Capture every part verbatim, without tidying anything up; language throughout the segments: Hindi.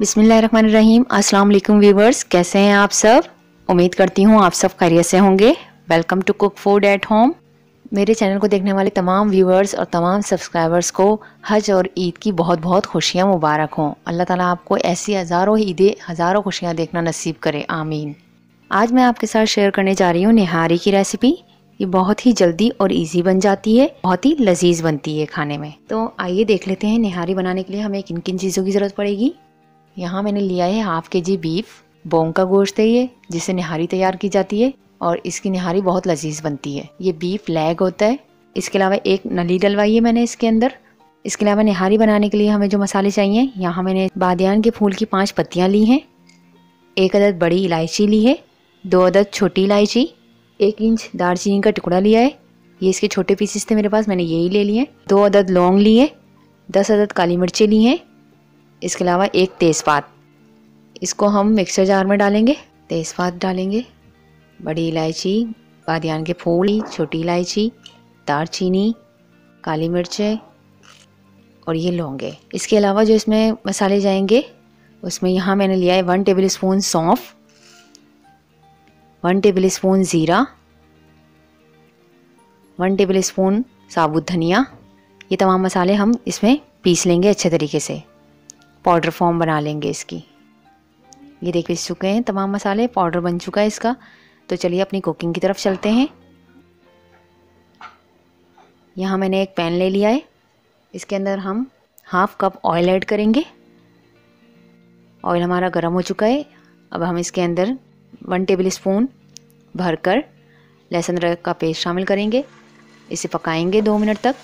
बिस्मिल्लाहिर्रहमानिर्रहीम। अस्सलामुअलैकुम व्यूवर्स, कैसे हैं आप सब? उम्मीद करती हूँ आप सब खैरियत से होंगे। Welcome to cook food at home. मेरे चैनल को देखने वाले तमाम व्यूवर्स और तमाम सब्सक्राइबर्स को हज और ईद की बहुत बहुत खुशियाँ मुबारक हों। अल्लाह ताला आपको ऐसी हज़ारों ईदें, हज़ारों खुशियाँ देखना नसीब करे, आमीन। आज मैं आपके साथ शेयर करने जा रही हूँ निहारी की रेसिपी। ये बहुत ही जल्दी और इजी बन जाती है, बहुत ही लजीज बनती है खाने में। तो आइए देख लेते हैं निहारी बनाने के लिए हमें किन किन चीज़ों की ज़रूरत पड़ेगी। यहाँ मैंने लिया है हाफ के जी बीफ, बोन का गोश्त है ये, जिसे निहारी तैयार की जाती है और इसकी निहारी बहुत लजीज बनती है। ये बीफ लेग होता है। इसके अलावा एक नली डलवाई है मैंने इसके अंदर। इसके अलावा निहारी बनाने के लिए हमें जो मसाले चाहिए, यहाँ मैंने बादयान के फूल की पाँच पत्तियाँ ली हैं, एक अदद बड़ी इलायची ली है, दो अदद छोटी इलायची, एक इंच दारचीनी का टुकड़ा लिया है, ये इसके छोटे पीसेस थे मेरे पास, मैंने यही ले लिए। दो अदद लौंग लिए, दस अदद काली मिर्चें ली हैं। इसके अलावा एक तेज़पात, इसको हम मिक्सर जार में डालेंगे। तेज़पात डालेंगे, बड़ी इलायची, बादयान के फूल, छोटी इलायची, दारचीनी, काली मिर्चें और ये लौंगे। इसके अलावा जो इसमें मसाले जाएंगे उसमें यहाँ मैंने लिया है वन टेबल स्पून सौंफ, वन टेबल स्पून जीरा, वन टेबल स्पून साबुत धनिया। ये तमाम मसाले हम इसमें पीस लेंगे अच्छे तरीके से, पाउडर फॉर्म बना लेंगे इसकी। ये देख पीस चुके हैं तमाम मसाले, पाउडर बन चुका है इसका। तो चलिए अपनी कुकिंग की तरफ चलते हैं। यहाँ मैंने एक पैन ले लिया है, इसके अंदर हम हाफ कप ऑयल ऐड करेंगे। ऑयल हमारा गर्म हो चुका है। अब हम इसके अंदर वन टेबल स्पून भरकर लहसुन अदरक का पेस्ट शामिल करेंगे। इसे पकाएंगे दो मिनट तक।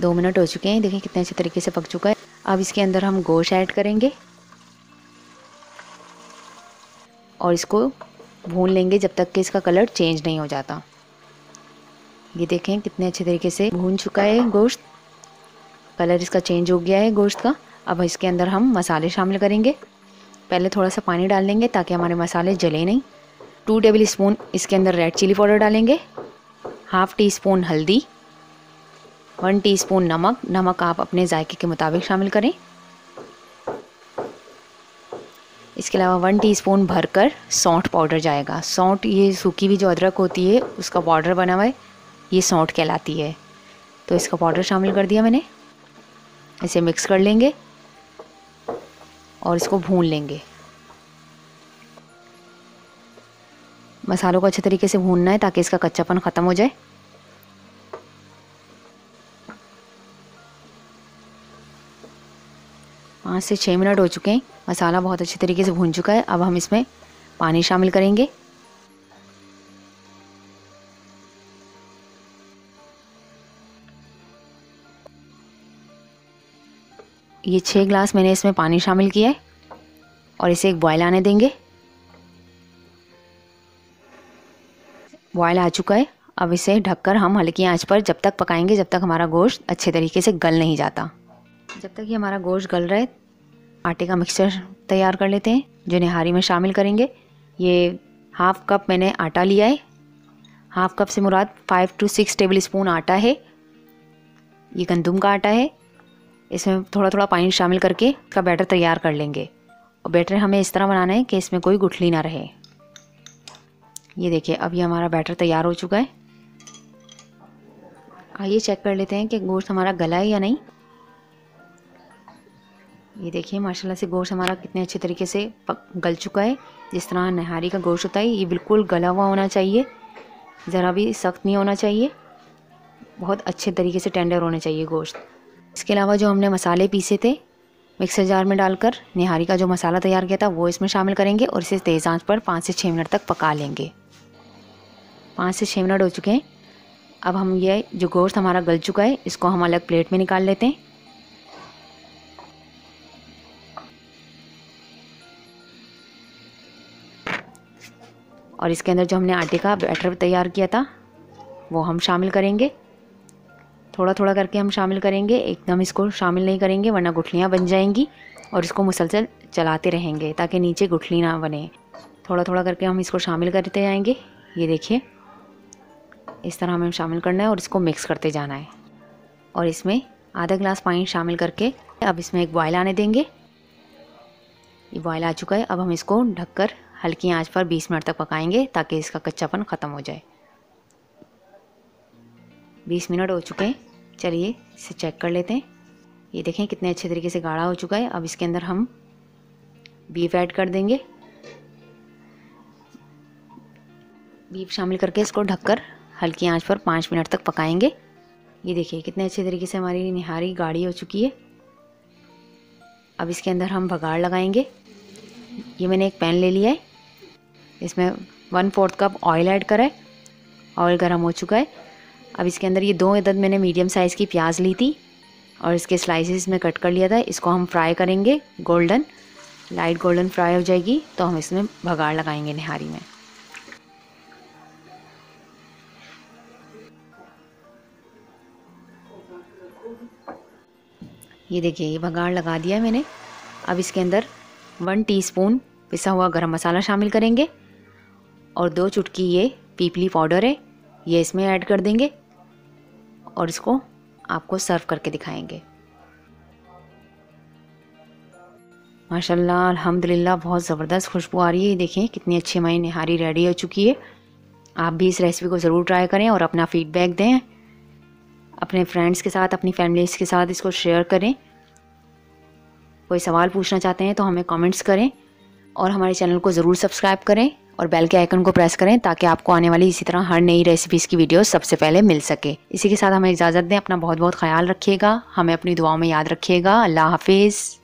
दो मिनट हो चुके हैं, देखिए कितने अच्छे तरीके से पक चुका है। अब इसके अंदर हम गोश्त ऐड करेंगे और इसको भून लेंगे जब तक कि इसका कलर चेंज नहीं हो जाता। ये देखें कितने अच्छे तरीके से भून चुका है गोश्त, कलर इसका चेंज हो गया है गोश्त का। अब इसके अंदर हम मसाले शामिल करेंगे। पहले थोड़ा सा पानी डाल लेंगे ताकि हमारे मसाले जले नहीं। टू टेबल स्पून इसके अंदर रेड चिली पाउडर डालेंगे, हाफ़ टी स्पून हल्दी, वन टीस्पून नमक। नमक आप अपने जायके के मुताबिक शामिल करें। इसके अलावा वन टीस्पून भरकर सौंठ पाउडर जाएगा। सौंठ ये सूखी हुई जो अदरक होती है उसका पाउडर बना हुआ है, ये सौंठ कहलाती है। तो इसका पाउडर शामिल कर दिया मैंने। इसे मिक्स कर लेंगे और इसको भून लेंगे। मसालों को अच्छे तरीके से भूनना है ताकि इसका कच्चापन ख़त्म हो जाए। पाँच से छः मिनट हो चुके हैं, मसाला बहुत अच्छे तरीके से भून चुका है। अब हम इसमें पानी शामिल करेंगे। ये छः ग्लास मैंने इसमें पानी शामिल किया है और इसे एक बॉयल आने देंगे। बॉयल आ चुका है। अब इसे ढककर हम हल्की आंच पर जब तक पकाएंगे जब तक हमारा गोश्त अच्छे तरीके से गल नहीं जाता। जब तक ये हमारा गोश्त गल रहा है, आटे का मिक्सचर तैयार कर लेते हैं जो निहारी में शामिल करेंगे। ये हाफ़ कप मैंने आटा लिया है। हाफ़ कप से मुराद five to six table spoon आटा है। ये गंदुम का आटा है। इसमें थोड़ा थोड़ा पानी शामिल करके इसका बैटर तैयार कर लेंगे। और बैटर हमें इस तरह बनाना है कि इसमें कोई गुठली ना रहे। ये देखिए अब ये हमारा बैटर तैयार हो चुका है। आइए चेक कर लेते हैं कि गोश्त हमारा गला है या नहीं। ये देखिए माशाल्लाह से गोश्त हमारा कितने अच्छे तरीके से पक गल चुका है। जिस तरह निहारी का गोश्त होता है ये बिल्कुल गला हुआ होना चाहिए, ज़रा भी सख्त नहीं होना चाहिए, बहुत अच्छे तरीके से टेंडर होना चाहिए गोश्त। इसके अलावा जो हमने मसाले पीसे थे मिक्सर जार में डालकर निहारी का जो मसाला तैयार किया था वो इसमें शामिल करेंगे और इसे तेज़ आंच पर पाँच से छः मिनट तक पका लेंगे। पाँच से छः मिनट हो चुके हैं। अब हम ये जो गोश्त हमारा गल चुका है इसको हम अलग प्लेट में निकाल लेते हैं। और इसके अंदर जो हमने आटे का बैटर तैयार किया था वो हम शामिल करेंगे। थोड़ा थोड़ा करके हम शामिल करेंगे, एकदम इसको शामिल नहीं करेंगे वरना गुठलियाँ बन जाएंगी। और इसको मुसलसल चलाते रहेंगे ताकि नीचे गुठली ना बने। थोड़ा थोड़ा करके हम इसको शामिल करते जाएंगे। ये देखिए इस तरह हमें शामिल करना है और इसको मिक्स करते जाना है। और इसमें आधा ग्लास पानी शामिल करके अब इसमें एक बॉयल आने देंगे। ये बॉयल आ चुका है। अब हम इसको ढककर हल्की आंच पर बीस मिनट तक पकाएंगे ताकि इसका कच्चापन ख़त्म हो जाए। बीस मिनट हो चुके हैं। चलिए इसे चेक कर लेते हैं। ये देखें कितने अच्छे तरीके से गाढ़ा हो चुका है। अब इसके अंदर हम बीफ ऐड कर देंगे। बीफ शामिल करके इसको ढककर हल्की आंच पर पाँच मिनट तक पकाएंगे। ये देखिए कितने अच्छे तरीके से हमारी निहारी गाढ़ी हो चुकी है। अब इसके अंदर हम भगाड़ लगाएंगे। ये मैंने एक पैन ले लिया है, इसमें one fourth cup oil add करा है। ऑयल गर्म हो चुका है। अब इसके अंदर ये दो अदद मैंने मीडियम साइज़ की प्याज ली थी और इसके स्लाइसेस में कट कर लिया था। इसको हम फ्राई करेंगे, गोल्डन लाइट गोल्डन फ्राई हो जाएगी तो हम इसमें भगाड़ लगाएंगे निहारी में। ये देखिए ये भगाड़ लगा दिया है मैंने। अब इसके अंदर वन टीस्पून पिसा हुआ गरम मसाला शामिल करेंगे और दो चुटकी ये पीपली पाउडर है ये इसमें ऐड कर देंगे और इसको आपको सर्व करके दिखाएंगे। माशाल्लाह अल्हम्दुलिल्लाह बहुत ज़बरदस्त खुशबू आ रही है। ये देखें कितनी अच्छी हमारी निहारी रेडी हो चुकी है। आप भी इस रेसिपी को ज़रूर ट्राई करें और अपना फ़ीडबैक दें। अपने फ्रेंड्स के साथ, अपनी फैमिलीज़ के साथ इसको शेयर करें। कोई सवाल पूछना चाहते हैं तो हमें कमेंट्स करें और हमारे चैनल को ज़रूर सब्सक्राइब करें और बेल के आइकन को प्रेस करें ताकि आपको आने वाली इसी तरह हर नई रेसिपीज़ की वीडियो सबसे पहले मिल सके। इसी के साथ हमें इजाज़त दें। अपना बहुत बहुत ख्याल रखिएगा। हमें अपनी दुआओं में याद रखिएगा। अल्लाह हाफिज़।